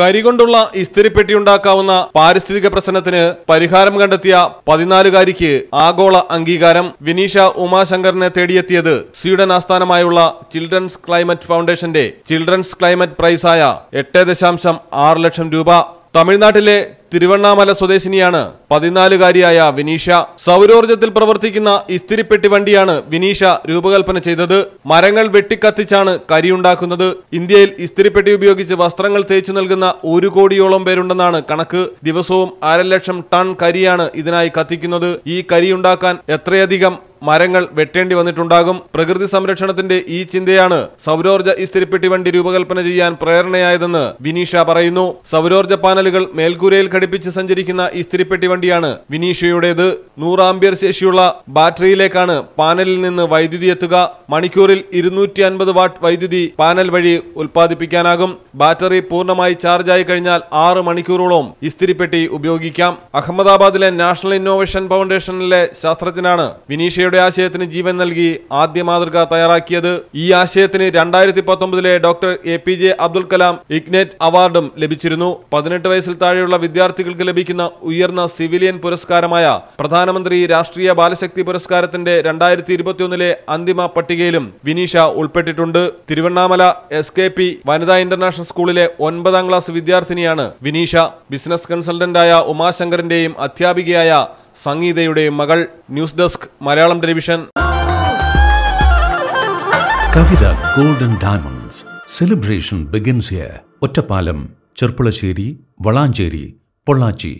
കരികൊണ്ടുള്ള ഇസ്തിരിപ്പെട്ടി ഉണ്ടാക്കാവുന്ന പാരിസ്ഥിതിക പ്രശ്നത്തിന് പരിഹാരം കണ്ടെത്തിയ 14-കാരിക്ക് ആഗോള അംഗീകാരം വിനീഷ ഉമാശങ്കറിനെ തേടിയെത്തിയത് സ്വീഡൻ ആസ്ഥാനമായുള്ള ചിൽഡ്രൻസ് ക്ലൈമറ്റ് ഫൗണ്ടേഷന്റെ ചിൽഡ്രൻസ് ക്ലൈമറ്റ് പ്രൈസായ 8.6 ലക്ഷം രൂപ. തമിഴ്നാട്ടിലെ തിരുവണ്ണാമല സ്വദേശിനിയാണ് 14-കാരിയായ വിനീഷ. സൗരോർജ്ജത്തിൽ പ്രവർത്തിക്കുന്ന ഇസ്തിരിപ്പെട്ടി വണ്ടിയാണ് വിനീഷ രൂപകൽപ്പന ചെയ്തത്. മരങ്ങൾ വെട്ടിക്കത്തിച്ചാണ് കരിയുണ്ടാക്കുന്നത്. ഇന്ത്യയിൽ ഇസ്തിരിപ്പെട്ടി ഉപയോഗിച്ച് വസ്ത്രങ്ങൾ തേച്ചു നൽകുന്ന 1 കോടിയോളം പേരുണ്ടെന്നാണ് കണക്ക്. ദിവസവും 1.5 ലക്ഷം ടൺ കരിയാണ് ഇതിനായി കത്തിക്കുന്നത്. ഈ കരിയുണ്ടാക്കാൻ എത്രയധികം മരങ്ങൾ വെട്ടേണ്ടി വന്നിട്ടുണ്ടാകും. പ്രകൃതി സംരക്ഷണത്തിന്റെ ഈ ചിന്തയാണ് സൗരോർജ്ജ ഇസ്തിരിപ്പെട്ടി വണ്ടി രൂപകൽപ്പന ചെയ്യാൻ പ്രേരണയായതെന്ന് വിനീഷ പറയുന്നു. സൗരോർജ്ജ പാനലുകൾ മേൽക്കൂരയിൽ ഘടിപ്പിച്ച് സഞ്ചരിക്കുന്ന ഇസ്തിരിപ്പെട്ടി വണ്ടിയാണ് വിനീഷയുടേത്. 100 ആംപിയർ ശേഷിയുള്ള ബാറ്ററിയിലേക്കാണ് പാനലിൽ നിന്ന് വൈദ്യുതി എത്തുക. മണിക്കൂറിൽ 250 വാട്ട് വൈദ്യുതി പാനൽ വഴി ഉൽപ്പാദിപ്പിക്കാനാകും. ബാറ്ററി പൂർണ്ണമായി ചാർജായി കഴിഞ്ഞാൽ 6 മണിക്കൂറോളം ഇസ്തിരിപ്പെട്ടി ഉപയോഗിക്കാം. അഹമ്മദാബാദിലെ നാഷണൽ ഇന്നോവേഷൻ ഫൗണ്ടേഷനിലെ ശാസ്ത്രജ്ഞനാണ് വിനീഷയുടെ ആശയത്തിന് ജീവൻ നൽകി ആദ്യ മാതൃക തയ്യാറാക്കിയത്. ഈ ആശയത്തിന് 2019-ലെ doctor APJ Abdul Kalam ignite അവാർഡും ലഭിച്ചിരുന്നു. 18 വയസ്സിൽ താഴെയുള്ള വിദ്യാർത്ഥികൾക്ക് ലഭിക്കുന്ന ഉയർന്ന സിവിലിയൻ പുരസ്കാരമായ പ്രധാനമന്ത്രി രാഷ്ട്രീയ ബാലശക്തി പുരസ്കാരത്തിന്റെ 2021-ലെ അന്തിമ പട്ടികയിലും വിനീഷ ഉൾപ്പെട്ടിട്ടുണ്ട്. തിരുവണ്ണാമല SKP വനിതാ ഇന്റർനാഷണൽ സ്കൂളിലെ 9-ാം ക്ലാസ് വിദ്യാർത്ഥിനിയാണ് വിനീഷ. ബിസിനസ് കൺസൾട്ടന്റായ ഉമാശങ്കറിന്റെയും അധ്യാപികയായ സംഗീതയുടെ മകൾ. News desk Malayalam television. Kavitha golden diamonds celebration begins here. Ottapalam, Cherpulassery, Valanchery, Pollachi.